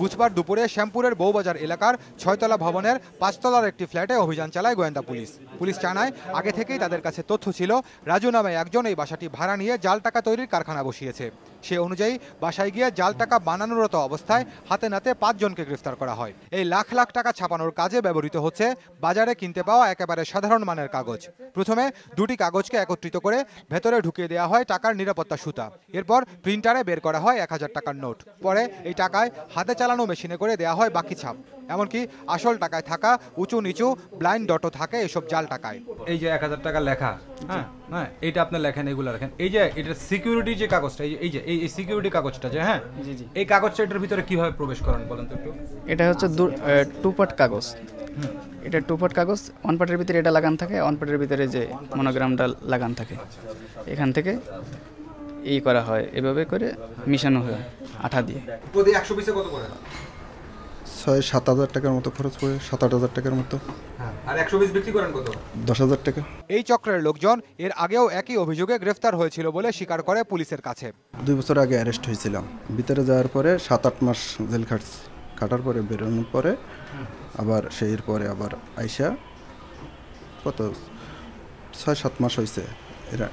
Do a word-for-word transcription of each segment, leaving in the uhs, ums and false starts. বুধবার দুপুরে শ্যামপুরের বউবাজার এলাকার ছয়তলা ভবনের পাঁচতলার একটি ফ্ল্যাটে অভিযান চালায় গোয়েন্দা পুলিশ। পুলিশ জানায়, আগে থেকেই তাদের কাছে তথ্য ছিল রাজু নামে একজন এই বাসাটি ভাড়া নিয়ে জাল টাকা তৈরির কারখানা বসিয়েছে। সে অনুযায়ী বাসায় গিয়ে জাল টাকা বানানোরত অবস্থায় হাতে নাতে পাঁচজনকে গ্রেফতার করা হয়। এই লাখ লাখ টাকা ছাপানোর কাজে ব্যবহৃত হচ্ছে বাজারে কিনতে পাওয়া একেবারে সাধারণ মানের কাগজ। প্রথমে দুটি কাগজকে একত্রিত করে ভেতরে ঢুকিয়ে দেওয়া হয় টাকার নিরাপত্তা সুতা। এরপর প্রিন্টারে বের করা হয় এক হাজার টাকার নোট। পরে এই টাকায় হাতে চালানো মেশিনে করে দেওয়া হয় বাকি ছাপ। এমনকি আসল টাকায় থাকা উঁচু নিচু ব্লাইন্ড ডটও থাকে এসব জাল টাকায়। এই যে এক হাজার টাকা লেখা, হ্যাঁ হ্যাঁ, এইটা আপনি লেখেন, এগুলো রাখেন। এই যে এটা সিকিউরিটি যে কাগজটা, এই যে এই সিকিউরিটি কাগজটা যে, হ্যাঁ এই কাগজটা এটার ভিতরে কিভাবে প্রবেশ করেন বলেন তো একটু। এটা হচ্ছে টু পার্ট কাগজ, এটা টু পার্ট কাগজ। ওয়ান পার্টের ভিতরে এটা লাগান থাকে, ওয়ান পার্টের ভিতরে যে মনোগ্রামটা লাগান থাকে, এখান থেকে ই করা হয়, এভাবে করে মিশানো হয় আঠা দিয়ে। প্রতি একশো পিসে কত করে? ছয় সাত হাজার টাকার মতো খরচ পড়ে, সাত আট হাজার টাকার মতো। আর একশো পিস বিক্রি করেন কত? দশ হাজার টাকা। এই চক্রের লোকজন এর আগেও একই অভিযোগে গ্রেফতার হয়েছিল বলে স্বীকার করে পুলিশের কাছে। দুই বছর আগে অ্যারেস্ট হয়েছিলাম, ভিতরে যাওয়ার পরে সাত আট মাস জেল খাটছি। কাটার পরে বেরোনোর পরে আবার সেই পরে আবার আইসা কত ছয় সাত মাস হয়েছে এরা।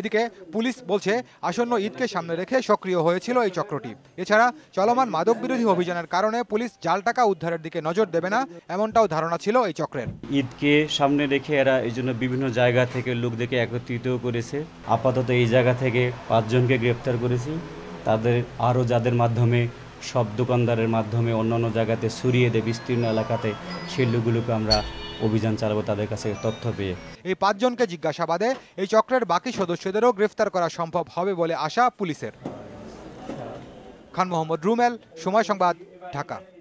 এদিকে পুলিশ বলছে, আসন্ন ঈদকে সামনে রেখে সক্রিয় হয়েছিল এই চক্রটি। এছাড়া চলমান মাদক বিরোধী অভিযানের কারণে পুলিশ জাল টাকা উদ্ধারের দিকে নজর দেবে না, এমনটাও ধারণা ছিল এই চক্রের। ঈদকে সামনে রেখে এরা এই জন্য বিভিন্ন জায়গা থেকে লোকদেরকে একত্রিত করেছে। আপাতত এই জায়গা থেকে পাঁচজনকে গ্রেপ্তার করেছি। তাদের আরও যাদের মাধ্যমে সব দোকানদারের মাধ্যমে অন্যান্য জায়গাতে ছড়িয়ে দেয় বিস্তীর্ণ এলাকাতে, সেই লোকগুলোকে আমরা অভিযান চালাবো তাদের কাছে তথ্য পেয়ে। এই পাঁচজনকে জিজ্ঞাসাবাদে এই চক্রের বাকি সদস্যদেরও গ্রেফতার করা সম্ভব হবে বলে আশা পুলিশের। খান মোহাম্মদ রুমেল, সময় সংবাদ, ঢাকা।